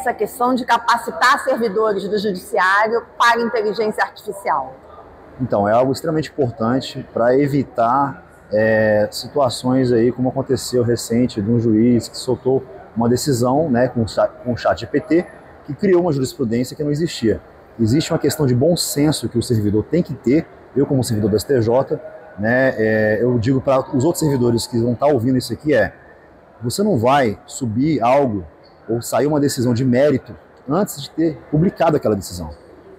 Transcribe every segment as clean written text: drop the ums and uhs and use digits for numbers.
essa questão de capacitar servidores do judiciário para inteligência artificial? Então, é algo extremamente importante para evitar situações aí como aconteceu recente de um juiz que soltou uma decisão, né, com o ChatGPT, que criou uma jurisprudência que não existia. Existe uma questão de bom senso que o servidor tem que ter. Eu, como servidor do STJ, né, eu digo para os outros servidores que vão estar ouvindo isso aqui, você não vai subir algo ou sair uma decisão de mérito antes de ter publicado aquela decisão.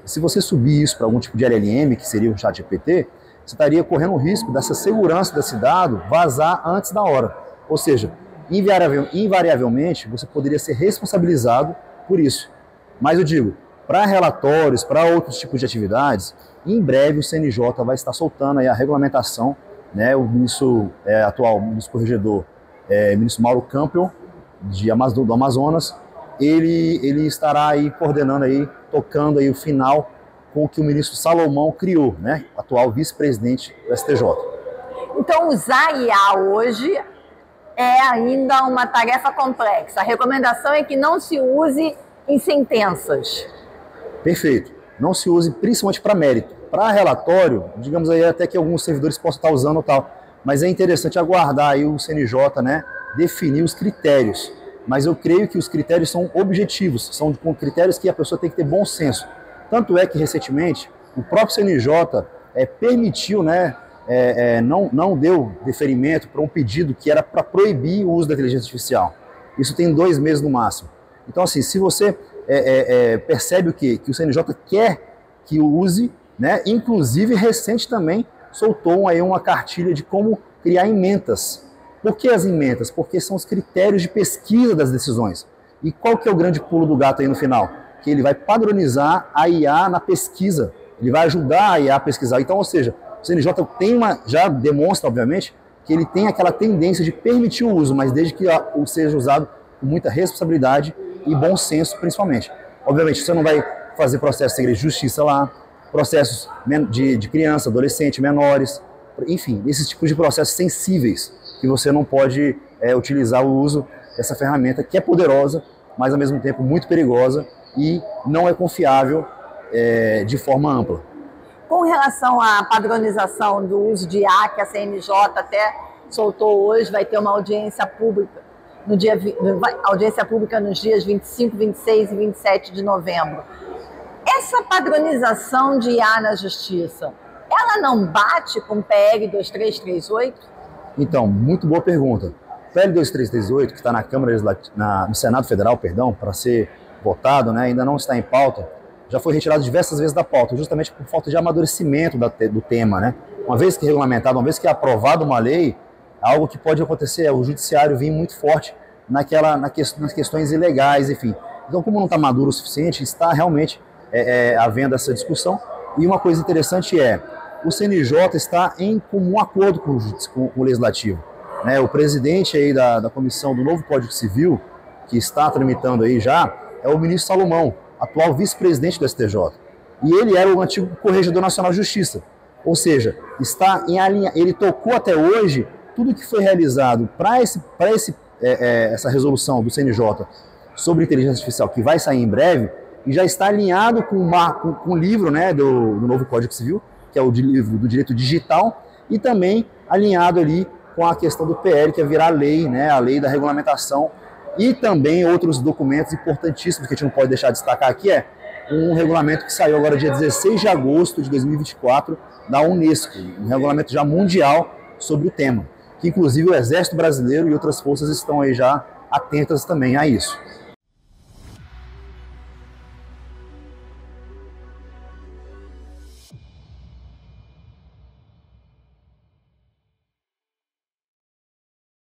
Se você subir isso para algum tipo de LLM, que seria o ChatGPT, você estaria correndo o risco dessa segurança desse dado vazar antes da hora. Ou seja, invariavelmente, você poderia ser responsabilizado por isso. Mas eu digo, para relatórios, para outros tipos de atividades, em breve o CNJ vai estar soltando aí a regulamentação, né? O ministro atual, o ministro corregedor, o ministro Mauro Campion, do Amazonas, ele estará aí coordenando, aí, tocando aí o final com o que o ministro Salomão criou, né? Atual vice-presidente do STJ. Então, usar IA hoje é ainda uma tarefa complexa. A recomendação é que não se use em sentenças. Perfeito. Não se use principalmente para mérito. Para relatório, digamos aí até que alguns servidores possam estar usando ou tal, mas é interessante aguardar aí o CNJ, né, definir os critérios. Mas eu creio que os critérios são objetivos, são critérios que a pessoa tem que ter bom senso. Tanto é que, recentemente, o próprio CNJ permitiu, né, não deu deferimento para um pedido que era para proibir o uso da inteligência artificial. Isso tem 2 meses no máximo. Então, assim, se você percebe o quê? Que o CNJ quer que o use, né, inclusive, recente também, soltou aí uma cartilha de como criar ementas. Por que as ementas? Porque são os critérios de pesquisa das decisões. E qual que é o grande pulo do gato aí no final? Que ele vai padronizar a IA na pesquisa. Ele vai ajudar a IA a pesquisar. Então, ou seja, o CNJ já demonstra, obviamente, que ele tem aquela tendência de permitir o uso, mas desde que o seja usado com muita responsabilidade e bom senso, principalmente. Obviamente, você não vai fazer processo de segredo de justiça lá, processos de criança, adolescente, menores, enfim, esses tipos de processos sensíveis que você não pode utilizar o uso dessa ferramenta que é poderosa, mas ao mesmo tempo muito perigosa e não é confiável de forma ampla. Com relação à padronização do uso de IA, que a CNJ até soltou hoje, vai ter uma audiência pública, nos dias 25, 26 e 27 de novembro. Essa padronização de IA na Justiça, ela não bate com o PL 2338? Então, muito boa pergunta. O PL 2338, que está na Câmara no Senado Federal, perdão, para ser votado, né, ainda não está em pauta, já foi retirado diversas vezes da pauta, justamente por falta de amadurecimento do tema, né? Uma vez que é regulamentado, uma vez que é aprovada uma lei, algo que pode acontecer é o judiciário vir muito forte nas questões ilegais, enfim. Então, como não está maduro o suficiente, está realmente havendo essa discussão. E uma coisa interessante o CNJ está em comum acordo com o Legislativo, né? O presidente aí da comissão do novo Código Civil, que está tramitando aí já, é o ministro Salomão, atual vice-presidente do STJ. E ele era o antigo Corregedor Nacional de Justiça. Ou seja, está em alinha. Ele tocou até hoje tudo que foi realizado para essa resolução do CNJ sobre inteligência artificial, que vai sair em breve, e já está alinhado com o livro, né, do novo Código Civil, que é o livro do direito digital, e também alinhado ali com a questão do PL, que é virar lei, né, a lei da regulamentação, e também outros documentos importantíssimos que a gente não pode deixar de destacar aqui, um regulamento que saiu agora dia 16 de agosto de 2024 da Unesco, um regulamento já mundial sobre o tema, que inclusive o Exército Brasileiro e outras forças estão aí já atentas também a isso.